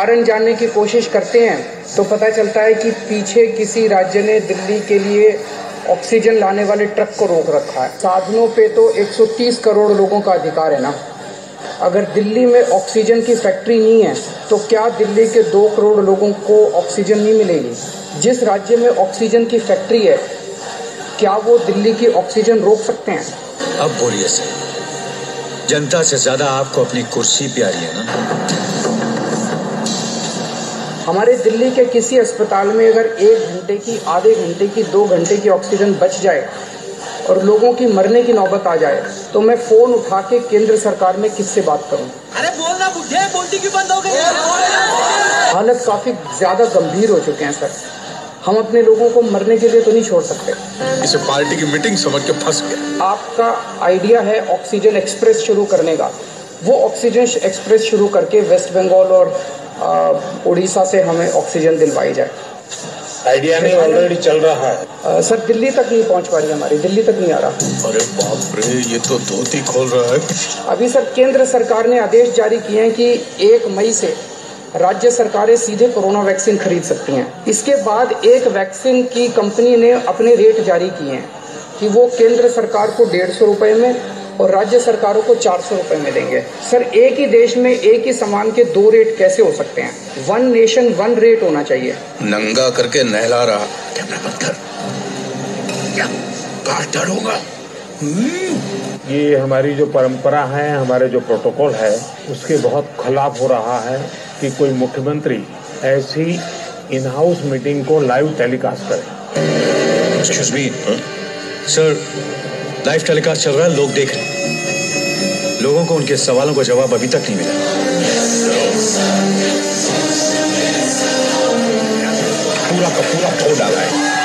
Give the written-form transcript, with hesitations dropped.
कारण जानने की कोशिश करते हैं तो पता चलता है कि पीछे किसी राज्य ने दिल्ली के लिए ऑक्सीजन लाने वाले ट्रक को रोक रखा है। साधनों पे तो 130 करोड़ लोगों का अधिकार है ना। अगर दिल्ली में ऑक्सीजन की फैक्ट्री नहीं है तो क्या दिल्ली के 2 करोड़ लोगों को ऑक्सीजन नहीं मिलेगी? जिस राज्य में ऑक्सीजन की फैक्ट्री है क्या वो दिल्ली की ऑक्सीजन रोक सकते हैं? अब बोलिए सर, जनता से ज़्यादा आपको अपनी कुर्सी प्यारी है ना। हमारे दिल्ली के किसी अस्पताल में अगर 1 घंटे की, आधे घंटे की, 2 घंटे की ऑक्सीजन बच जाए और लोगों की मरने की नौबत आ जाए तो मैं फ़ोन उठा के केंद्र सरकार में किससे बात करूं? अरे बोलना बुढ़े, बोलती क्यों बंद हो गई? हालत काफ़ी ज़्यादा गंभीर हो चुके हैं सर। हम अपने लोगों को मरने के लिए तो नहीं छोड़ सकते। इसे पार्टी की मीटिंग समझ के फंस गया। आपका आइडिया है ऑक्सीजन एक्सप्रेस शुरू करने का। वो ऑक्सीजन एक्सप्रेस शुरू करके वेस्ट बंगाल और उड़ीसा से हमें ऑक्सीजन दिलवाई जाए। आइडिया नहीं, ऑलरेडी चल रहा है। सर दिल्ली तक नहीं पहुंच पा रही हमारी, दिल्ली तक नहीं आ रहा। अरे बाप रे, ये तो धोती खोल रहा है। अभी सर केंद्र सरकार ने आदेश जारी किए हैं कि 1 मई से राज्य सरकारें सीधे कोरोना वैक्सीन खरीद सकती हैं। इसके बाद एक वैक्सीन की कंपनी ने अपने रेट जारी किए हैं कि वो केंद्र सरकार को 150 रुपये में और राज्य सरकारों को 400 रुपये में देंगे। सर एक ही देश में एक ही सामान के 2 रेट कैसे हो सकते हैं? 1 नेशन 1 रेट होना चाहिए। नंगा करके नहला रहा क्या? ये हमारी जो परंपरा है, हमारे जो प्रोटोकॉल है, उसके बहुत खिलाफ हो रहा है कि कोई मुख्यमंत्री ऐसी इन हाउस मीटिंग को लाइव टेलीकास्ट करे। सर लाइव टेलीकास्ट चल रहा है, लोग देख रहे हैं। लोगों को उनके सवालों का जवाब अभी तक नहीं मिला। पूरा का पूरा खो डाला है।